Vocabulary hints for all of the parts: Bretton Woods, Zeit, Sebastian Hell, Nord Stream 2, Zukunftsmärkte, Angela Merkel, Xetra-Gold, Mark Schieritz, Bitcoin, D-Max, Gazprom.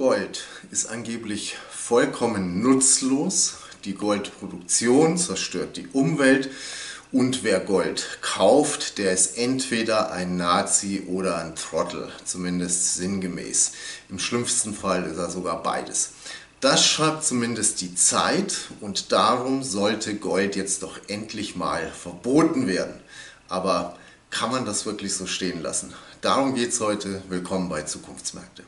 Gold ist angeblich vollkommen nutzlos. Die Goldproduktion zerstört die Umwelt. Und wer Gold kauft, der ist entweder ein Nazi oder ein Trottel, zumindest sinngemäß. Im schlimmsten Fall ist er sogar beides. Das schreibt zumindest die Zeit und darum sollte Gold jetzt doch endlich mal verboten werden. Aber kann man das wirklich so stehen lassen? Darum geht's heute. Willkommen bei Zukunftsmärkte.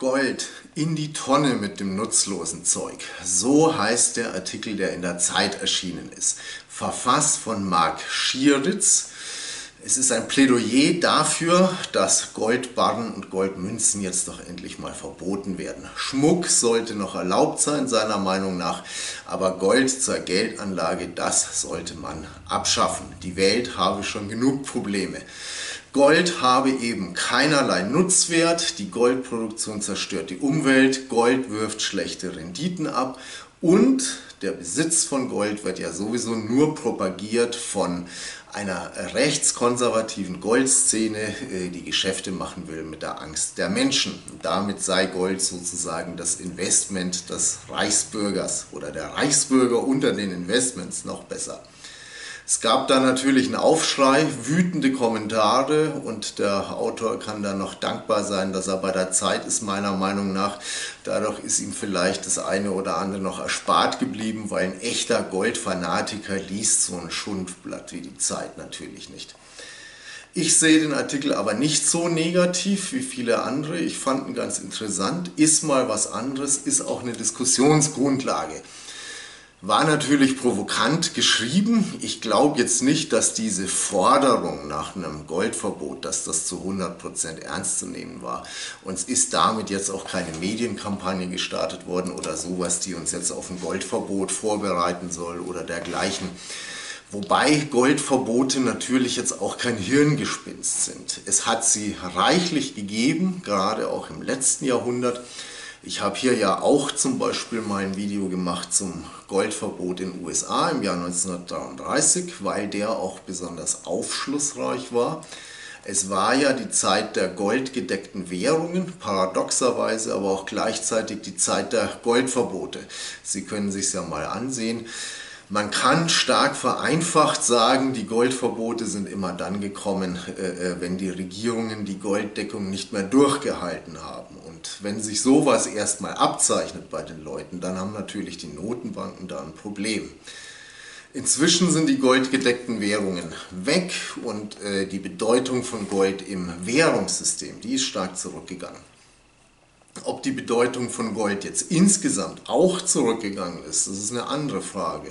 Gold in die Tonne mit dem nutzlosen Zeug. So heißt der Artikel, der in der Zeit erschienen ist. Verfasst von Mark Schieritz. Es ist ein Plädoyer dafür, dass Goldbarren und Goldmünzen jetzt doch endlich mal verboten werden. Schmuck sollte noch erlaubt sein, seiner Meinung nach. Aber Gold zur Geldanlage, das sollte man abschaffen. Die Welt habe schon genug Probleme. Gold habe eben keinerlei Nutzwert, die Goldproduktion zerstört die Umwelt, Gold wirft schlechte Renditen ab und der Besitz von Gold wird ja sowieso nur propagiert von einer rechtskonservativen Goldszene, die Geschäfte machen will mit der Angst der Menschen. Und damit sei Gold sozusagen das Investment des Reichsbürgers oder der Reichsbürger unter den Investments, noch besser. Es gab da natürlich einen Aufschrei, wütende Kommentare und der Autor kann da noch dankbar sein, dass er bei der Zeit ist, meiner Meinung nach. Dadurch ist ihm vielleicht das eine oder andere noch erspart geblieben, weil ein echter Goldfanatiker liest so ein Schundblatt wie die Zeit natürlich nicht. Ich sehe den Artikel aber nicht so negativ wie viele andere. Ich fand ihn ganz interessant, ist mal was anderes, ist auch eine Diskussionsgrundlage. War natürlich provokant geschrieben. Ich glaube jetzt nicht, dass diese Forderung nach einem Goldverbot, dass das zu 100% ernst zu nehmen war. Uns ist damit jetzt auch keine Medienkampagne gestartet worden oder sowas, die uns jetzt auf ein Goldverbot vorbereiten soll oder dergleichen. Wobei Goldverbote natürlich jetzt auch kein Hirngespinst sind. Es hat sie reichlich gegeben, gerade auch im letzten Jahrhundert. Ich habe hier ja auch zum Beispiel mal ein Video gemacht zum Goldverbot in den USA im Jahr 1933, weil der auch besonders aufschlussreich war. Es war ja die Zeit der goldgedeckten Währungen, paradoxerweise aber auch gleichzeitig die Zeit der Goldverbote. Sie können sich es ja mal ansehen. Man kann stark vereinfacht sagen, die Goldverbote sind immer dann gekommen, wenn die Regierungen die Golddeckung nicht mehr durchgehalten haben. Und wenn sich sowas erstmal abzeichnet bei den Leuten, dann haben natürlich die Notenbanken da ein Problem. Inzwischen sind die goldgedeckten Währungen weg und die Bedeutung von Gold im Währungssystem, die ist stark zurückgegangen. Ob die Bedeutung von Gold jetzt insgesamt auch zurückgegangen ist, das ist eine andere Frage.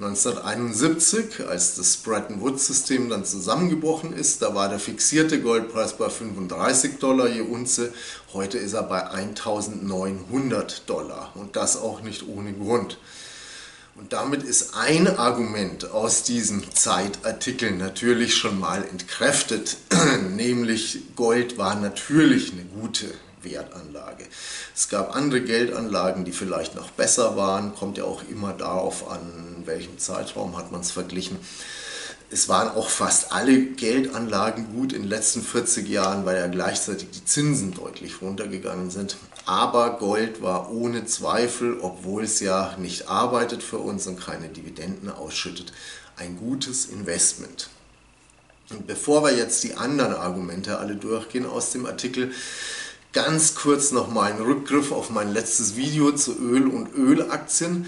1971, als das Bretton Woods System dann zusammengebrochen ist, da war der fixierte Goldpreis bei 35 Dollar je Unze, heute ist er bei 1900 Dollar und das auch nicht ohne Grund. Und damit ist ein Argument aus diesem Zeitartikel natürlich schon mal entkräftet, nämlich Gold war natürlich eine gute Wertanlage. Es gab andere Geldanlagen, die vielleicht noch besser waren, kommt ja auch immer darauf an, in welchem Zeitraum hat man es verglichen. Es waren auch fast alle Geldanlagen gut in den letzten 40 Jahren, weil ja gleichzeitig die Zinsen deutlich runtergegangen sind. Aber Gold war ohne Zweifel, obwohl es ja nicht arbeitet für uns und keine Dividenden ausschüttet, ein gutes Investment. Und bevor wir jetzt die anderen Argumente alle durchgehen aus dem Artikel, ganz kurz nochmal ein Rückgriff auf mein letztes Video zu Öl und Ölaktien.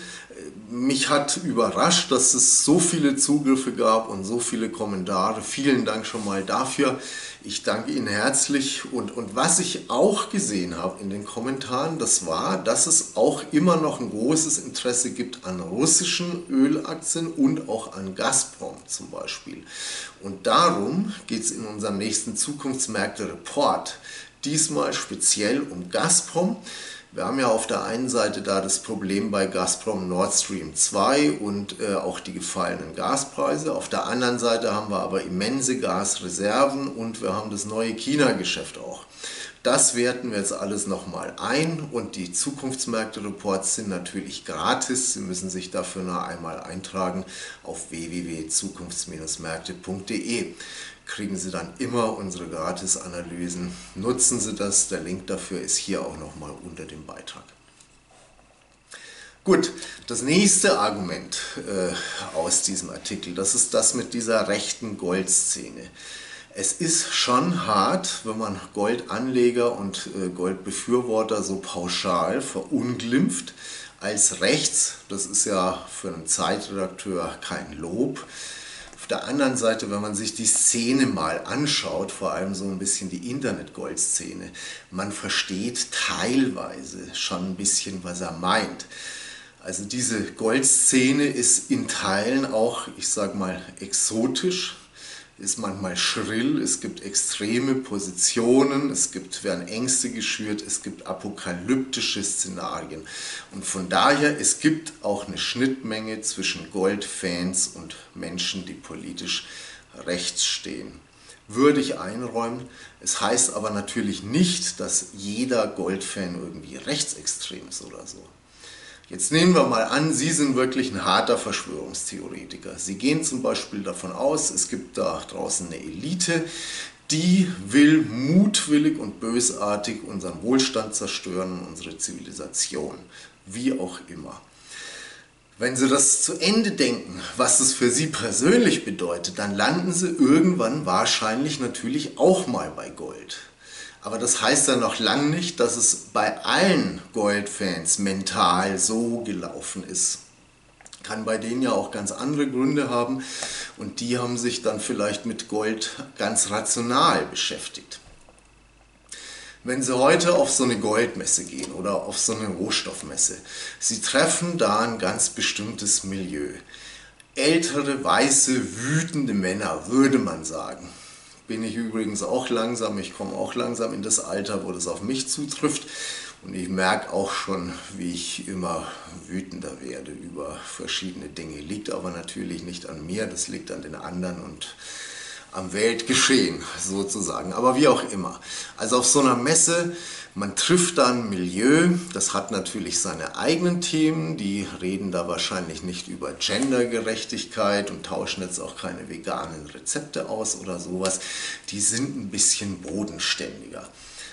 Mich hat überrascht, dass es so viele Zugriffe gab und so viele Kommentare. Vielen Dank schon mal dafür. Ich danke Ihnen herzlich. Und was ich auch gesehen habe in den Kommentaren, das war, dass es auch immer noch ein großes Interesse gibt an russischen Ölaktien und auch an Gazprom zum Beispiel. Und darum geht es in unserem nächsten Zukunftsmärkte-Report. Diesmal speziell um Gazprom. Wir haben ja auf der einen Seite da das Problem bei Gazprom Nord Stream 2 und auch die gefallenen Gaspreise. Auf der anderen Seite haben wir aber immense Gasreserven und wir haben das neue China-Geschäft auch. Das werten wir jetzt alles nochmal ein und die Zukunftsmärkte-Reports sind natürlich gratis. Sie müssen sich dafür nur einmal eintragen auf www.zukunfts-maerkte.de. Kriegen Sie dann immer unsere Gratis-Analysen. Nutzen Sie das, der Link dafür ist hier auch nochmal unter dem Beitrag. Gut, das nächste Argument aus diesem Artikel, das ist das mit dieser rechten Goldszene. Es ist schon hart, wenn man Goldanleger und Goldbefürworter so pauschal verunglimpft als rechts. Das ist ja für einen Zeitredakteur kein Lob. Auf der anderen Seite, wenn man sich die Szene mal anschaut, vor allem so ein bisschen die Internet-Gold-Szene, man versteht teilweise schon ein bisschen, was er meint. Also diese Goldszene ist in Teilen auch, ich sag mal, exotisch, ist manchmal schrill, es gibt extreme Positionen, werden Ängste geschürt, es gibt apokalyptische Szenarien. Und von daher, es gibt auch eine Schnittmenge zwischen Goldfans und Menschen, die politisch rechts stehen. Würde ich einräumen. Es heißt aber natürlich nicht, dass jeder Goldfan irgendwie rechtsextrem ist oder so. Jetzt nehmen wir mal an, Sie sind wirklich ein harter Verschwörungstheoretiker. Sie gehen zum Beispiel davon aus, es gibt da draußen eine Elite, die will mutwillig und bösartig unseren Wohlstand zerstören und unsere Zivilisation, wie auch immer. Wenn Sie das zu Ende denken, was es für Sie persönlich bedeutet, dann landen Sie irgendwann wahrscheinlich natürlich auch mal bei Gold. Aber das heißt dann noch lange nicht, dass es bei allen Goldfans mental so gelaufen ist. Kann bei denen ja auch ganz andere Gründe haben und die haben sich dann vielleicht mit Gold ganz rational beschäftigt. Wenn Sie heute auf so eine Goldmesse gehen oder auf so eine Rohstoffmesse, Sie treffen da ein ganz bestimmtes Milieu. Ältere, weiße, wütende Männer, würde man sagen. Bin ich übrigens auch langsam, ich komme auch langsam in das Alter, wo das auf mich zutrifft und ich merke auch schon, wie ich immer wütender werde über verschiedene Dinge. Liegt aber natürlich nicht an mir, das liegt an den anderen und am Weltgeschehen sozusagen, aber wie auch immer. Also auf so einer Messe, man trifft da ein Milieu, das hat natürlich seine eigenen Themen, die reden da wahrscheinlich nicht über Gendergerechtigkeit und tauschen jetzt auch keine veganen Rezepte aus oder sowas, die sind ein bisschen bodenständiger.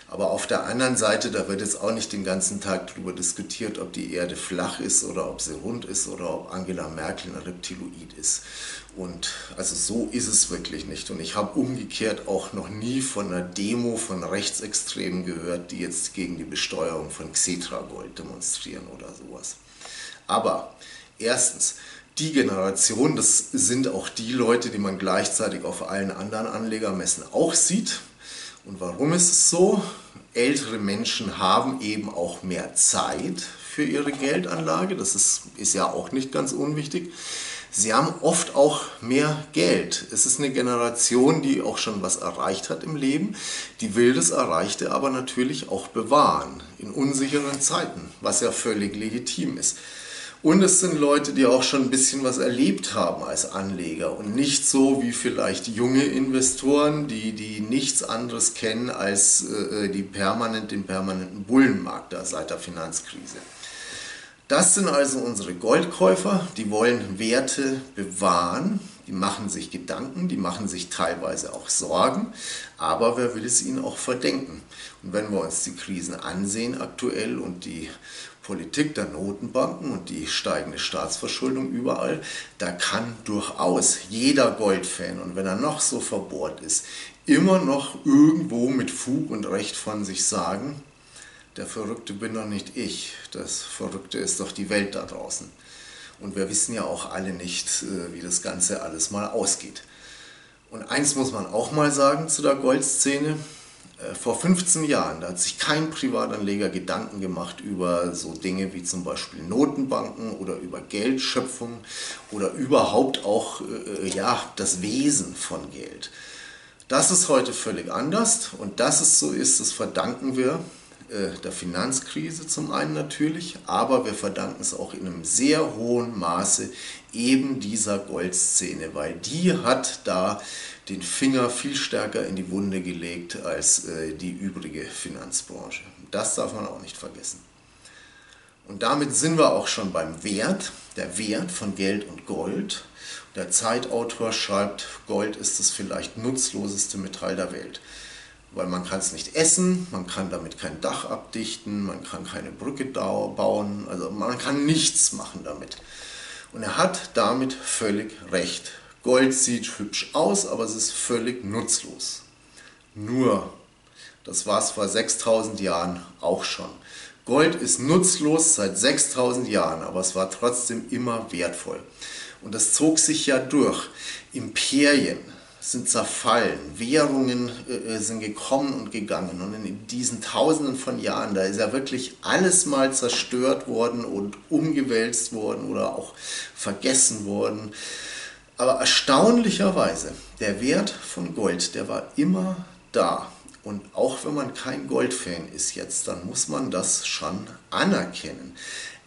Aber auf der anderen Seite, da wird jetzt auch nicht den ganzen Tag darüber diskutiert, ob die Erde flach ist oder ob sie rund ist oder ob Angela Merkel ein Reptiloid ist. Und also so ist es wirklich nicht. Und ich habe umgekehrt auch noch nie von einer Demo von Rechtsextremen gehört, die jetzt gegen die Besteuerung von Xetra-Gold demonstrieren oder sowas. Aber erstens, die Generation, das sind auch die Leute, die man gleichzeitig auf allen anderen Anlegermessen auch sieht. Und warum ist es so? Ältere Menschen haben eben auch mehr Zeit für ihre Geldanlage. Das ist ja auch nicht ganz unwichtig. Sie haben oft auch mehr Geld. Es ist eine Generation, die auch schon was erreicht hat im Leben. Die will das Erreichte aber natürlich auch bewahren in unsicheren Zeiten, was ja völlig legitim ist. Und es sind Leute, die auch schon ein bisschen was erlebt haben als Anleger und nicht so wie vielleicht junge Investoren, die nichts anderes kennen als den permanenten Bullenmarkt da seit der Finanzkrise. Das sind also unsere Goldkäufer, die wollen Werte bewahren, die machen sich Gedanken, die machen sich teilweise auch Sorgen, aber wer will es ihnen auch verdenken? Und wenn wir uns die Krisen ansehen aktuell und die Politik der Notenbanken und die steigende Staatsverschuldung überall, da kann durchaus jeder Goldfan, und wenn er noch so verbohrt ist, immer noch irgendwo mit Fug und Recht von sich sagen, der Verrückte bin doch nicht ich, das Verrückte ist doch die Welt da draußen. Und wir wissen ja auch alle nicht, wie das Ganze alles mal ausgeht. Und eins muss man auch mal sagen zu der Goldszene, vor 15 Jahren, da hat sich kein Privatanleger Gedanken gemacht über so Dinge wie zum Beispiel Notenbanken oder über Geldschöpfung oder überhaupt auch das Wesen von Geld. Das ist heute völlig anders und dass es so ist, das verdanken wir der Finanzkrise zum einen natürlich, aber wir verdanken es auch in einem sehr hohen Maße eben dieser Goldszene, weil die hat da den Finger viel stärker in die Wunde gelegt als die übrige Finanzbranche. Das darf man auch nicht vergessen. Und damit sind wir auch schon beim Wert, der Wert von Geld und Gold. Der Zeitautor schreibt, Gold ist das vielleicht nutzloseste Metall der Welt, weil man kann es nicht essen, man kann damit kein Dach abdichten, man kann keine Brücke bauen, also man kann nichts machen damit. Und er hat damit völlig recht. Gold sieht hübsch aus, aber es ist völlig nutzlos. Nur, das war es vor 6000 Jahren auch schon. Gold ist nutzlos seit 6000 Jahren, aber es war trotzdem immer wertvoll. Und das zog sich ja durch. Imperien sind zerfallen, Währungen sind gekommen und gegangen, und in diesen Tausenden von Jahren, da ist ja wirklich alles mal zerstört worden und umgewälzt worden oder auch vergessen worden. Aber erstaunlicherweise, der Wert von Gold, der war immer da. Und auch wenn man kein Goldfan ist jetzt, dann muss man das schon anerkennen.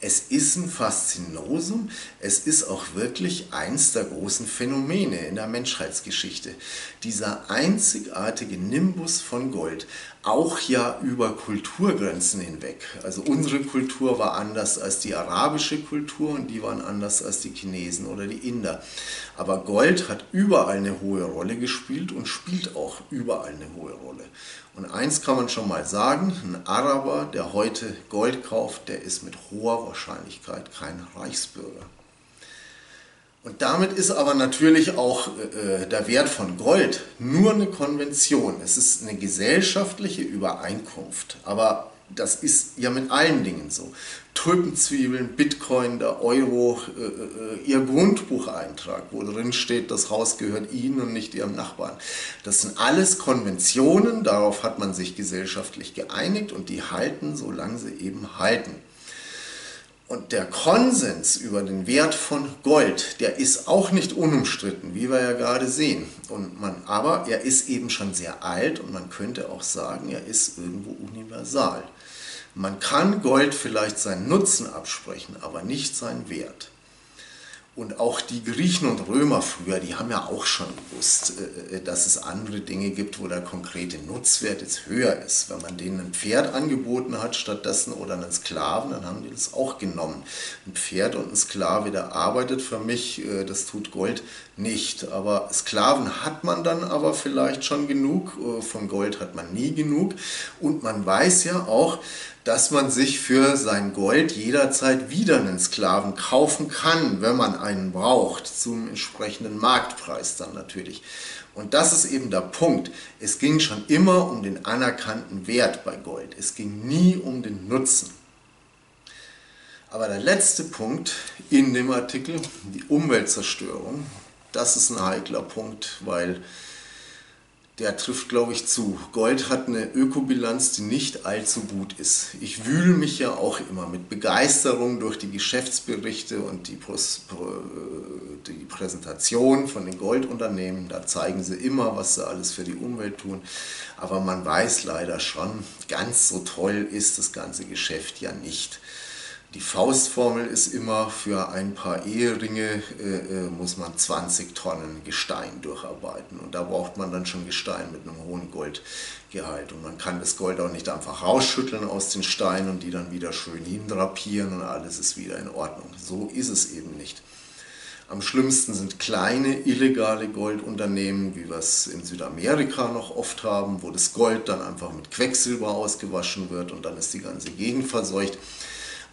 Es ist ein Faszinosum, es ist auch wirklich eins der großen Phänomene in der Menschheitsgeschichte. Dieser einzigartige Nimbus von Gold, auch ja über Kulturgrenzen hinweg. Also unsere Kultur war anders als die arabische Kultur und die waren anders als die Chinesen oder die Inder. Aber Gold hat überall eine hohe Rolle gespielt und spielt auch überall eine hohe Rolle. Und eins kann man schon mal sagen, ein Araber, der heute Gold kauft, der ist mit hoher Wahrscheinlichkeit kein Reichsbürger. Und damit ist aber natürlich auch der Wert von Gold nur eine Konvention. Es ist eine gesellschaftliche Übereinkunft, aber das ist ja mit allen Dingen so. Tulpenzwiebeln, Bitcoin, der Euro, ihr Grundbucheintrag, wo drin steht, das Haus gehört Ihnen und nicht Ihrem Nachbarn. Das sind alles Konventionen, darauf hat man sich gesellschaftlich geeinigt und die halten, solange sie eben halten. Und der Konsens über den Wert von Gold, der ist auch nicht unumstritten, wie wir ja gerade sehen. Aber er ist eben schon sehr alt und man könnte auch sagen, er ist irgendwo universal. Man kann Gold vielleicht seinen Nutzen absprechen, aber nicht seinen Wert. Und auch die Griechen und Römer früher, die haben ja auch schon gewusst, dass es andere Dinge gibt, wo der konkrete Nutzwert jetzt höher ist. Wenn man denen ein Pferd angeboten hat stattdessen oder einen Sklaven, dann haben die das auch genommen. Ein Pferd und ein Sklave, der arbeitet für mich, das tut Gold nicht. Aber Sklaven hat man dann aber vielleicht schon genug, von Gold hat man nie genug. Und man weiß ja auch, dass man sich für sein Gold jederzeit wieder einen Sklaven kaufen kann, wenn man einen braucht, zum entsprechenden Marktpreis dann natürlich. Und das ist eben der Punkt. Es ging schon immer um den anerkannten Wert bei Gold. Es ging nie um den Nutzen. Aber der letzte Punkt in dem Artikel, die Umweltzerstörung, das ist ein heikler Punkt, weil der trifft, glaube ich, zu. Gold hat eine Ökobilanz, die nicht allzu gut ist. Ich wühle mich ja auch immer mit Begeisterung durch die Geschäftsberichte und die Präsentation von den Goldunternehmen. Da zeigen sie immer, was sie alles für die Umwelt tun. Aber man weiß leider schon, ganz so toll ist das ganze Geschäft ja nicht. Die Faustformel ist immer, für ein paar Eheringe muss man 20 Tonnen Gestein durcharbeiten. Und da braucht man dann schon Gestein mit einem hohen Goldgehalt. Und man kann das Gold auch nicht einfach rausschütteln aus den Steinen und die dann wieder schön hindrapieren und alles ist wieder in Ordnung. So ist es eben nicht. Am schlimmsten sind kleine, illegale Goldunternehmen, wie wir es in Südamerika noch oft haben, wo das Gold dann einfach mit Quecksilber ausgewaschen wird und dann ist die ganze Gegend verseucht.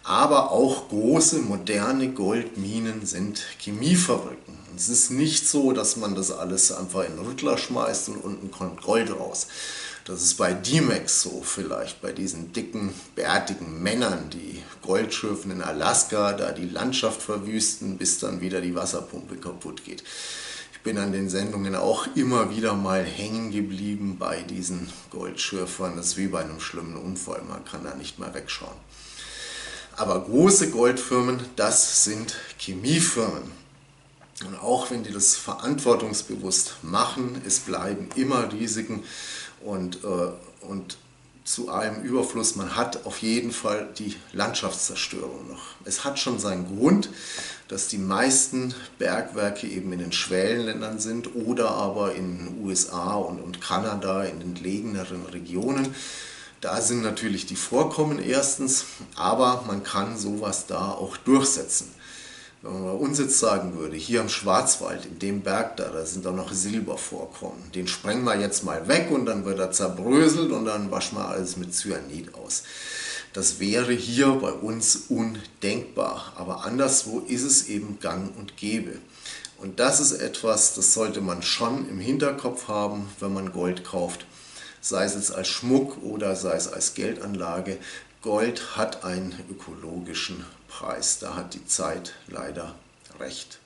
Aber auch große, moderne Goldminen sind Chemiefabriken. Es ist nicht so, dass man das alles einfach in den Rüttler schmeißt und unten kommt Gold raus. Das ist bei D-Max so vielleicht, bei diesen dicken, bärtigen Männern, die Goldschürfen in Alaska, da die Landschaft verwüsten, bis dann wieder die Wasserpumpe kaputt geht. Ich bin an den Sendungen auch immer wieder mal hängen geblieben bei diesen Goldschürfern. Das ist wie bei einem schlimmen Unfall, man kann da nicht mehr wegschauen. Aber große Goldfirmen, das sind Chemiefirmen. Und auch wenn die das verantwortungsbewusst machen, es bleiben immer Risiken und zu einem Überfluss. Man hat auf jeden Fall die Landschaftszerstörung noch. Es hat schon seinen Grund, dass die meisten Bergwerke eben in den Schwellenländern sind oder aber in den USA und Kanada, in den entlegeneren Regionen. Da sind natürlich die Vorkommen erstens, aber man kann sowas da auch durchsetzen. Wenn man bei uns jetzt sagen würde, hier im Schwarzwald, in dem Berg da, da sind da noch Silbervorkommen. Den sprengen wir jetzt mal weg und dann wird er zerbröselt und dann waschen wir alles mit Cyanid aus. Das wäre hier bei uns undenkbar, aber anderswo ist es eben gang und gäbe. Und das ist etwas, das sollte man schon im Hinterkopf haben, wenn man Gold kauft. Sei es jetzt als Schmuck oder sei es als Geldanlage. Gold hat einen ökologischen Preis. Da hat die Zeit leider recht.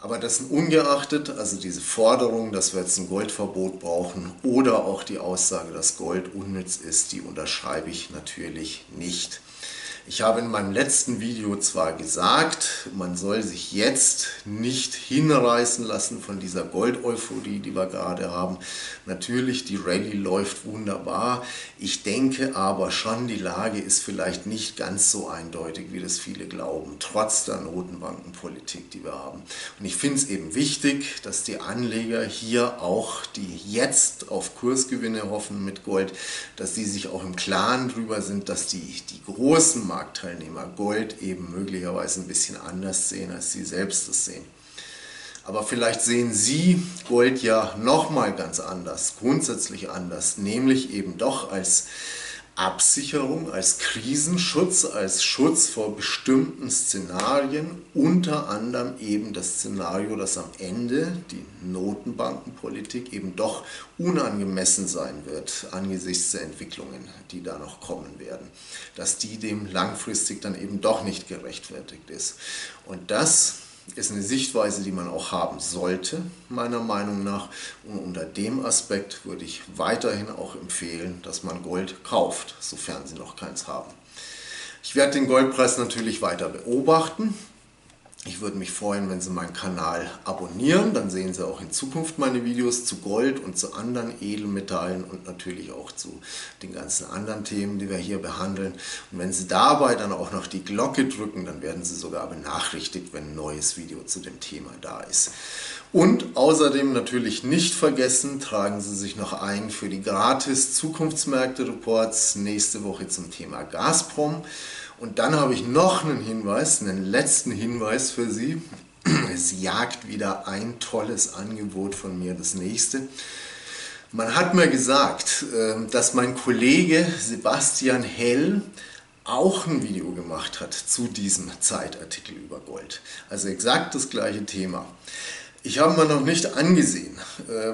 Aber dessen ungeachtet, also diese Forderung, dass wir jetzt ein Goldverbot brauchen oder auch die Aussage, dass Gold unnütz ist, die unterschreibe ich natürlich nicht. Ich habe in meinem letzten Video zwar gesagt, man soll sich jetzt nicht hinreißen lassen von dieser Gold-Euphorie, die wir gerade haben. Natürlich, die Rallye läuft wunderbar. Ich denke aber schon, die Lage ist vielleicht nicht ganz so eindeutig, wie das viele glauben, trotz der Notenbankenpolitik, die wir haben. Und ich finde es eben wichtig, dass die Anleger hier auch, die jetzt auf Kursgewinne hoffen mit Gold, dass sie sich auch im Klaren drüber sind, dass die großen Marktteilnehmer Gold eben möglicherweise ein bisschen anders sehen, als sie selbst es sehen. Aber vielleicht sehen Sie Gold ja nochmal ganz anders, grundsätzlich anders, nämlich eben doch als Absicherung, als Krisenschutz, als Schutz vor bestimmten Szenarien, unter anderem eben das Szenario, dass am Ende die Notenbankenpolitik eben doch unangemessen sein wird angesichts der Entwicklungen, die da noch kommen werden, dass die dem langfristig dann eben doch nicht gerechtfertigt ist. Und das ist eine Sichtweise, die man auch haben sollte, meiner Meinung nach. Und unter dem Aspekt würde ich weiterhin auch empfehlen, dass man Gold kauft, sofern Sie noch keins haben. Ich werde den Goldpreis natürlich weiter beobachten. Ich würde mich freuen, wenn Sie meinen Kanal abonnieren. Dann sehen Sie auch in Zukunft meine Videos zu Gold und zu anderen Edelmetallen und natürlich auch zu den ganzen anderen Themen, die wir hier behandeln. Und wenn Sie dabei dann auch noch die Glocke drücken, dann werden Sie sogar benachrichtigt, wenn ein neues Video zu dem Thema da ist. Und außerdem natürlich nicht vergessen, tragen Sie sich noch ein für die gratis Zukunftsmärkte-Reports nächste Woche zum Thema Gazprom. Und dann habe ich noch einen Hinweis, einen letzten Hinweis für Sie. Es jagt wieder ein tolles Angebot von mir, das nächste. Man hat mir gesagt, dass mein Kollege Sebastian Hell auch ein Video gemacht hat zu diesem Zeitartikel über Gold. Also exakt das gleiche Thema. Ich habe mir noch nicht angesehen,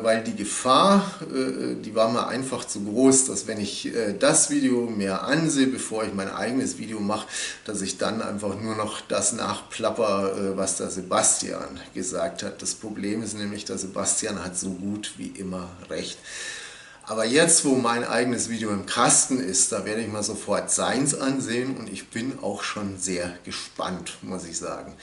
weil die Gefahr, die war mir einfach zu groß, dass wenn ich das Video mir ansehe, bevor ich mein eigenes Video mache, dass ich dann einfach nur noch das nachplapper, was der Sebastian gesagt hat. Das Problem ist nämlich, der Sebastian hat so gut wie immer recht. Aber jetzt, wo mein eigenes Video im Kasten ist, da werde ich mal sofort seins ansehen und ich bin auch schon sehr gespannt, muss ich sagen.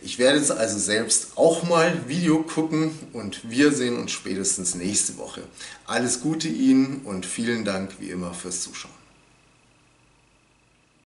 Ich werde jetzt also selbst auch mal Video gucken und wir sehen uns spätestens nächste Woche. Alles Gute Ihnen und vielen Dank wie immer fürs Zuschauen.